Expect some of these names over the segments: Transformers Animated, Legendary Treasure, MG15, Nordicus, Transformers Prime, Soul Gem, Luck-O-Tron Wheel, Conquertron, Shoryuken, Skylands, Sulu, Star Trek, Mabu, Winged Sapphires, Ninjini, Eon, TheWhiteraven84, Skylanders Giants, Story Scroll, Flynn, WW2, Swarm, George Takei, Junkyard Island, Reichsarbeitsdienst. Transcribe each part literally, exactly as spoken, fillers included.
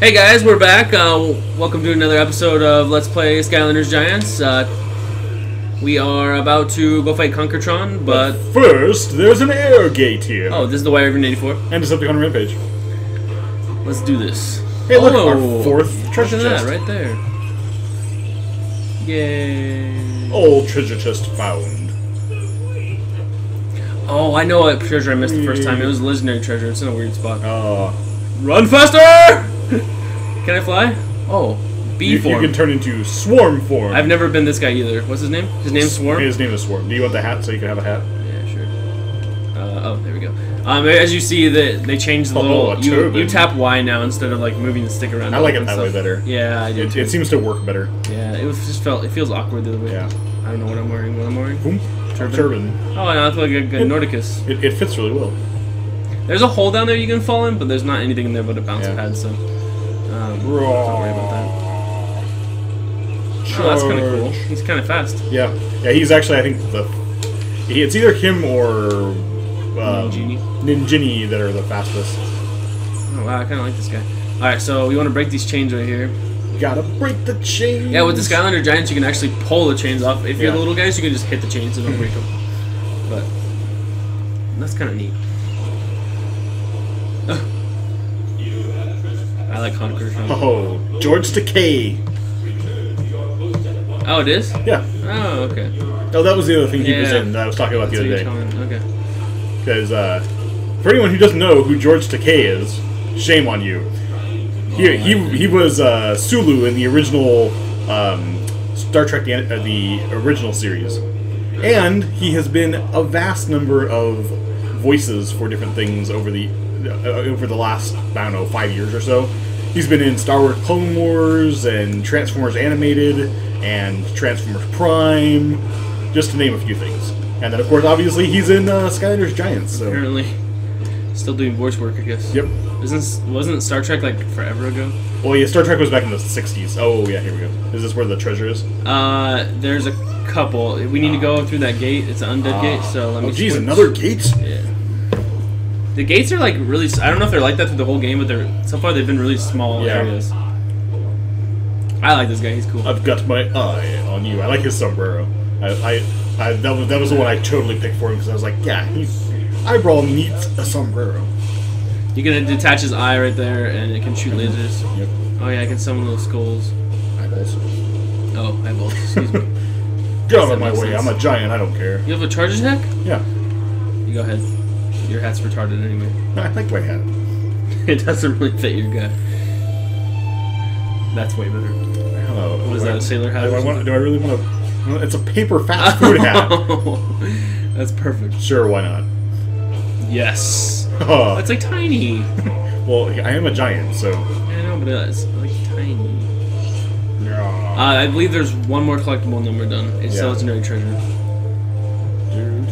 Hey guys, we're back. Uh, welcome to another episode of Let's Play Skylanders Giants. Uh, we are about to go fight Conquertron, but... but... first, there's an air gate here. Oh, this is the Witeraven eighty-four. And Decepticon Rampage. Let's do this. Hey, look, oh, our fourth treasure look at chest. That, right there. Yay. Old treasure chest found. Oh, I know what treasure I missed the first time. It was Legendary Treasure. It's in a weird spot. Oh. Uh, Run faster! Can I fly? Oh, B form. You, you can turn into Swarm form. I've never been this guy either. What's his name? His name's Swarm? His name is Swarm. Do you want the hat so you can have a hat? Yeah, sure. Uh, oh, there we go. Um, as you see, the, they changed the oh, little... Oh, you, you tap Y now instead of like moving the stick around. I like it that stuff. way better. Yeah, I do it, it seems to work better. Yeah, it was just felt... It feels awkward the other way. Yeah. I don't know what I'm wearing. What I'm wearing? Boom. Turban. Turban. Oh, I know. It's like a, a it, Nordicus. It, it fits really well. There's a hole down there you can fall in, but there's not anything in there but a bounce yeah. pad, so... Um, don't worry about that. Charge. Oh, that's kind of cool. He's kind of fast. Yeah. Yeah, he's actually, I think, the... He, it's either him or... Um, Ninjini. Ninjini that are the fastest. Oh, wow. I kind of like this guy. Alright, so we want to break these chains right here. Gotta break the chains! Yeah, with the Skylander Giants, you can actually pull the chains off. If you're yeah. the little guys, you can just hit the chains and don't break them. But... That's kind of neat. I like Conquertron. Oh, George Takei. Oh, it is? Yeah. Oh, okay. Oh, that was the other thing he yeah. was in that I was talking about That's the other day. Okay. Because uh, for anyone who doesn't know who George Takei is, shame on you. He oh, he, he was uh, Sulu in the original um, Star Trek, the, uh, the original series, and he has been a vast number of voices for different things over the. Over the last, I don't know, five years or so. He's been in Star Wars Clone Wars and Transformers Animated and Transformers Prime, just to name a few things. And then, of course, obviously, he's in uh, Skylanders Giants. So. Apparently. Still doing voice work, I guess. Yep. Isn't, wasn't Star Trek, like, forever ago? Oh, yeah, Star Trek was back in the sixties. Oh, yeah, here we go. Is this where the treasure is? Uh, there's a couple. We need uh, to go through that gate. It's an undead uh, gate, so let me... Oh, geez, switch. Another gate? Yeah. The gates are like really. I don't know if they're like that through the whole game, but they're so far they've been really small yeah. areas. I like this guy. He's cool. I've got my eye on you. I like his sombrero. I, I, I that was that was the one I totally picked for him because I was like, yeah, he's eyebrow needs a sombrero. You can detach his eye right there, and it can shoot lasers. Yep. Oh yeah, I can summon little skulls. Eyeballs. Oh, eyeballs. Excuse me. Get out of my way. Sense. I'm a giant. I don't care. You have a charge attack? Yeah. You go ahead. Your hat's retarded anyway. I like my hat. It doesn't really fit your gut. That's way better. Hello. What is that, a sailor hat? Do I, want, do I really want to... It's a paper fast food hat. That's perfect. Sure, why not? Yes. Oh. That's like tiny. Well, I am a giant, so... I know, but it's like tiny. Yeah. Uh, I believe there's one more collectible number done. It's yeah. a legendary treasure.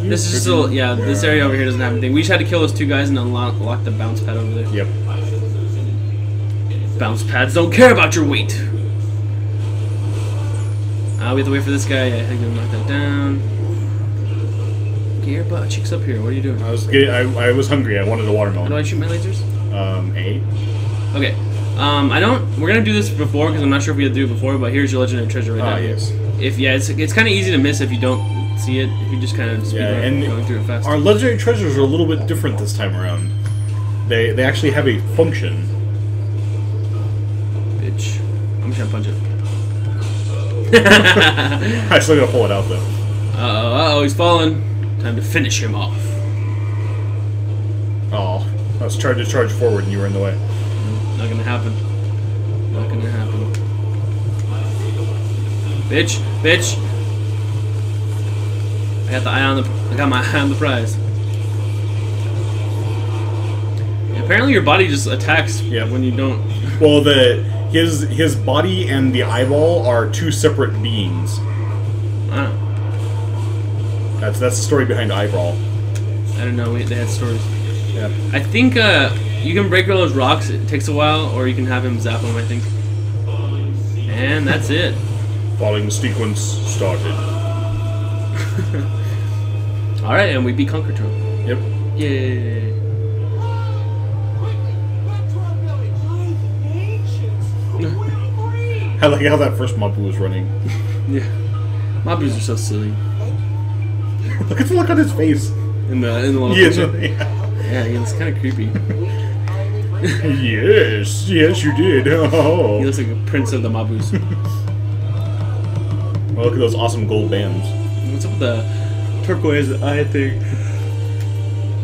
This is still, yeah, yeah, this area over here doesn't have anything. We just had to kill those two guys and unlock lock the bounce pad over there. Yep. Bounce pads don't care about your weight. Uh, we have to wait for this guy. Yeah, I think we knock that down. Get your butt cheeks up here. What are you doing? I was getting, I, I was hungry. I wanted a watermelon. How do I shoot my lasers? Um, A. Okay. Um, I don't, we're going to do this before because I'm not sure if we had to do it before, but here's your legendary treasure right now. Ah, yes. If, yeah, it's, it's kind of easy to miss if you don't see it if you just kind of speed yeah, and going through it faster. Our legendary treasures are a little bit different this time around. They they actually have a function. Bitch, I'm just gonna punch it. I still gotta pull it out though. Uh oh, uh oh, he's falling. Time to finish him off. Oh, I was trying to charge forward and you were in the way. Not gonna happen. Not gonna happen. Bitch, bitch. I got the eye on the. I got my eye on the prize. Apparently, your body just attacks yeah. when you don't. Well, the his his body and the eyeball are two separate beings. Wow. That's that's the story behind eyeball. I don't know. They had stories. Yeah. I think uh, you can break all those rocks. It takes a while, or you can have him zap them. I think. And that's it. Falling sequence started. Alright, and we beat Conquertron. Yep. Yay. I like how that first Mabu was running. Yeah. Mabus are so silly. Look at the look on his face. In the, in the little yeah, picture. Yeah, yeah, he looks kind of creepy. Yes, yes you did. Oh. He looks like a prince of the Mabus. Well, look at those awesome gold bands. What's up with the turquoise eye thing?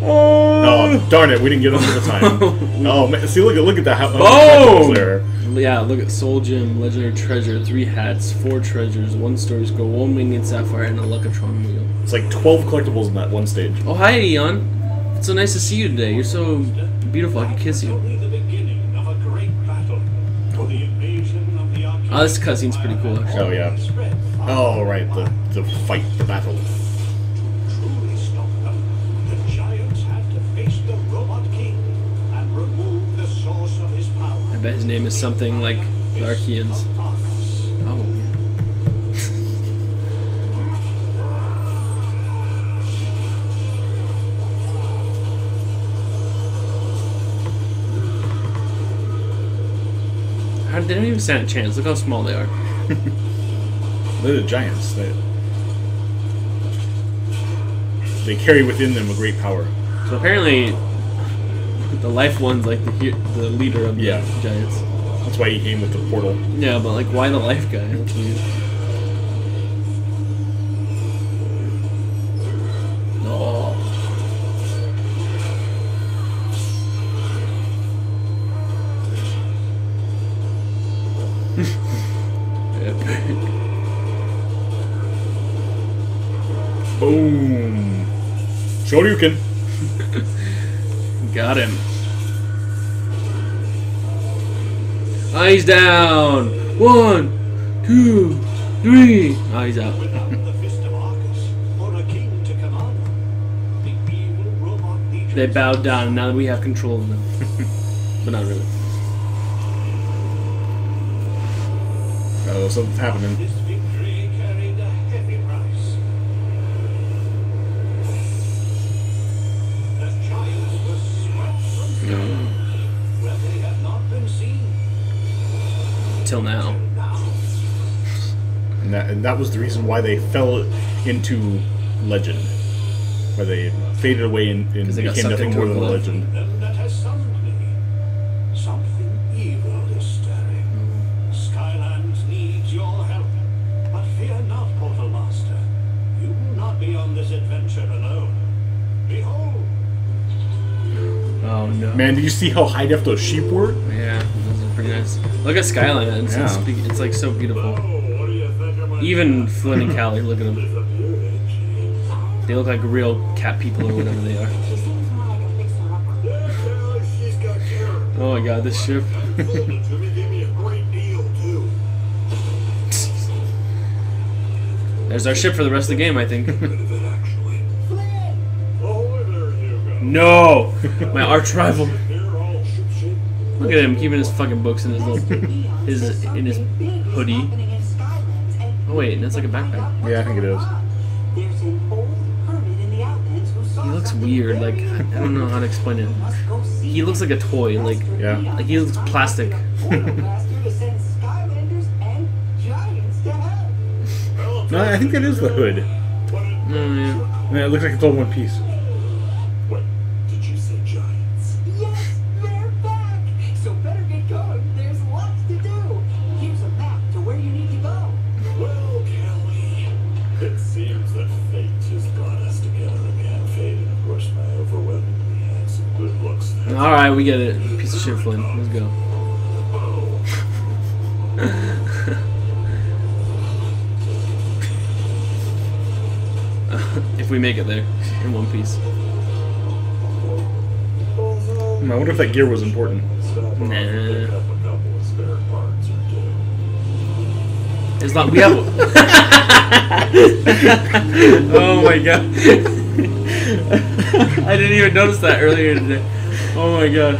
Oh, oh darn it, we didn't get them all the time. Oh, man, see, look, look at that. Oh! There. Yeah, look at Soul Gem, Legendary Treasure, three hats, four treasures, one Story Scroll, one Winged Sapphire, and a Luck-O-Tron Wheel. It's like twelve collectibles in that one stage. Oh, hi, Eon. It's so nice to see you today. You're so beautiful, I could kiss you. Oh, this cutscene's pretty cool, actually. Oh, yeah. Oh, right, the, the fight, the battle. I bet his name is something like the Archeans. Oh, yeah. How, they don't even stand a chance. Look how small they are. They're the giants. They, they carry within them a great power. So apparently... The life one's like the the leader of the yeah. giants. That's why he came with the portal. Yeah, but like, why the life guy? That's weird. No. Epic. Boom. Shoryuken. Got him. Oh, he's down. One, two, three. Oh, he's out. They bowed down, and now that we have control of them. But not really. Oh, something's happening. Till now. And that, and that was the reason why they fell into legend. Why they faded away and, and they became nothing more than a legend. That has summoned me. Something evil is stirring. Mm. Skylands needs your help. But fear not, Portal Master. You will not be on this adventure alone. Behold. Oh no. Man, do you see how high def those sheep were? Yeah. Pretty nice. Look at Skylanders. It's, yeah. it's, it's like so beautiful. Even Flynn and Cali, look at them. They look like real cat people or whatever they are. Oh my god, this ship. There's our ship for the rest of the game, I think. No! My arch rival. Look at him keeping his fucking books in his little, his in his hoodie. Oh wait, that's like a backpack. Yeah, I think it is. He looks weird. Like I don't know how to explain it. He looks like a toy. Like yeah. Like he looks plastic. No, I think that is the hood. Oh, yeah. Yeah, it looks like it's all one piece. Alright, we get it. Piece of shit, Flynn. Let's go. If we make it there, in one piece. I wonder if that gear was important. Nah. It's not. We have. Oh my god. I didn't even notice that earlier today. Oh my god.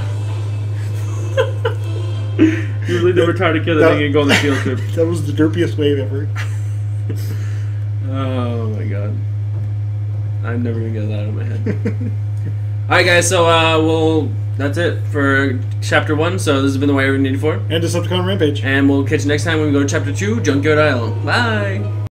Usually they were trying to kill the thing and go on the field trip. That was the derpiest wave ever. Oh my god. I'm never gonna get that out of my head. Alright guys, so uh, we'll that's it for Chapter one. So this has been TheWhiteraven eighty-four. And Decepticon Rampage. And we'll catch you next time when we go to Chapter two, Junkyard Island. Bye!